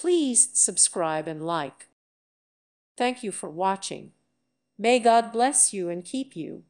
Please subscribe and like. Thank you for watching. May God bless you and keep you.